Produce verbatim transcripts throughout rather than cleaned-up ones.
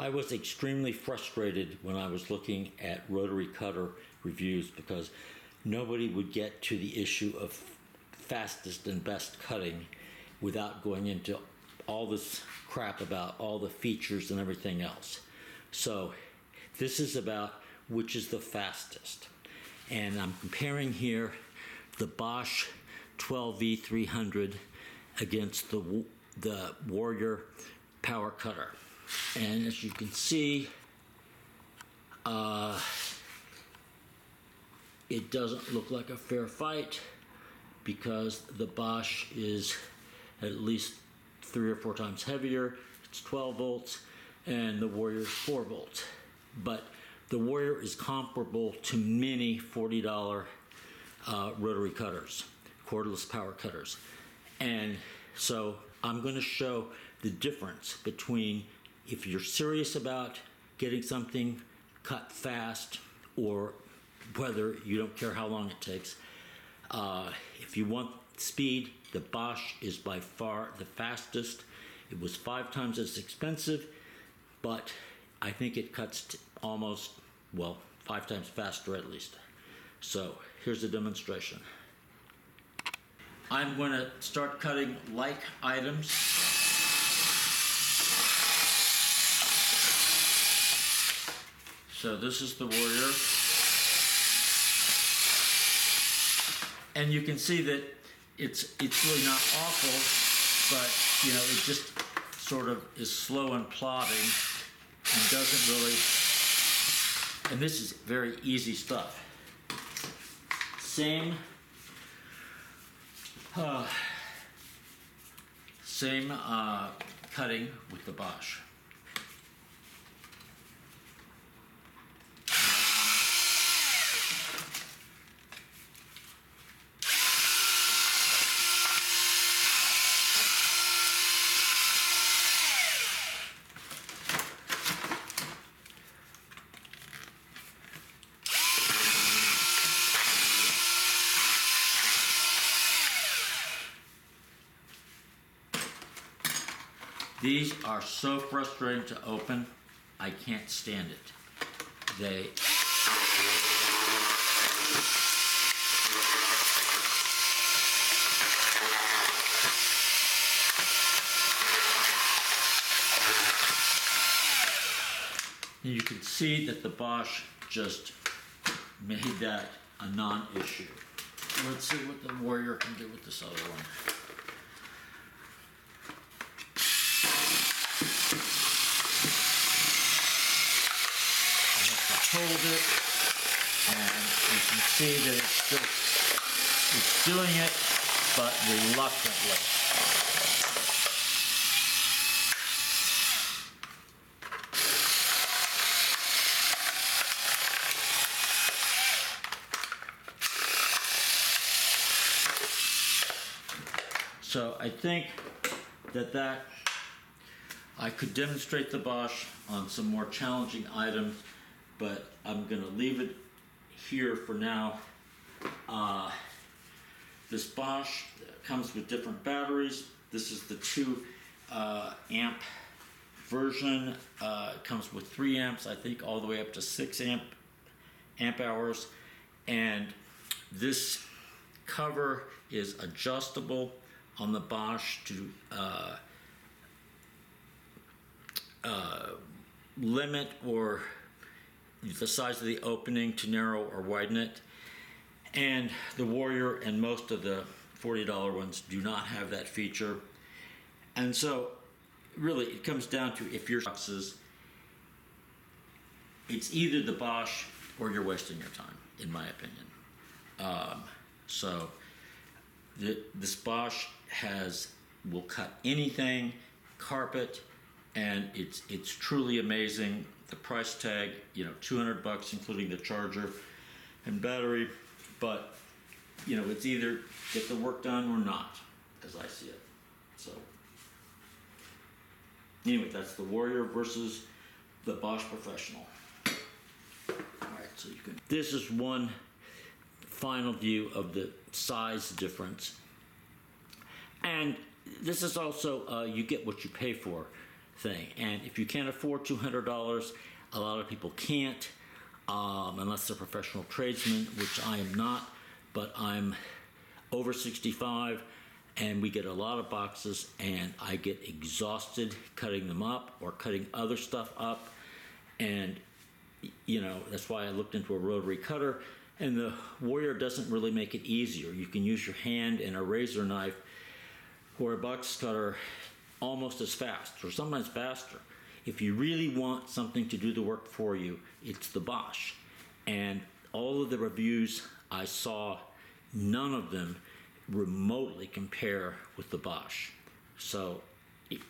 I was extremely frustrated when I was looking at rotary cutter reviews because nobody would get to the issue of fastest and best cutting without going into all this crap about all the features and everything else. So this is about which is the fastest. And I'm comparing here the Bosch twelve V three hundred against the, the Warrior power cutter. And as you can see, uh, it doesn't look like a fair fight because the Bosch is at least three or four times heavier. It's twelve volts and the Warrior is four volts. But the Warrior is comparable to many forty dollar uh, rotary cutters, cordless power cutters. And so I'm going to show the difference between if you're serious about getting something cut fast, or whether you don't care how long it takes, uh, if you want speed, the Bosch is by far the fastest. It was five times as expensive, but I think it cuts almost, well, five times faster at least. So here's a demonstration. I'm going to start cutting like items. So this is the Warrior. And you can see that it's it's really not awful, but you know, it just sort of is slow and plodding and doesn't really, and this is very easy stuff. Same uh, same uh, cutting with the Bosch. These are so frustrating to open, I can't stand it. They... And you can see that the Bosch just made that a non-issue. Let's see what the Warrior can do with this other one. Hold it, and you can see that it's still it's doing it, but reluctantly. So I think that that I could demonstrate the Bosch on some more challenging items, but I'm going to leave it here for now. Uh, this Bosch comes with different batteries. This is the two uh, amp version. Uh, it comes with three amps, I think, all the way up to six amp amp hours. And this cover is adjustable on the Bosch to uh, uh, limit or the size of the opening to narrow or widen it. And the Warrior and most of the forty dollar ones do not have that feature. And so really it comes down to, if your boxes, it's either the Bosch or you're wasting your time, in my opinion. Um, so the, this Bosch has will cut anything, carpet, and it's it's truly amazing. The price tag, you know, two hundred bucks including the charger and battery, but you know, it's either get the work done or not, as I see it. So anyway, that's the Warrior versus the Bosch Professional. All right, so you can. This is one final view of the size difference, and this is also uh, you get what you pay for. thing. And if you can't afford two hundred dollars, a lot of people can't, um, unless they're professional tradesmen, which I am not, but I'm over sixty-five, and we get a lot of boxes, and I get exhausted cutting them up or cutting other stuff up. And, you know, that's why I looked into a rotary cutter. And the Warrior doesn't really make it easier. You can use your hand and a razor knife or a box cutter almost as fast, or sometimes faster. If you really want something to do the work for you, it's the Bosch. And all of the reviews I saw, none of them remotely compare with the Bosch. So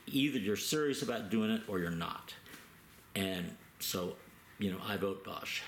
either you're serious about doing it or you're not. And so, you know, I vote Bosch.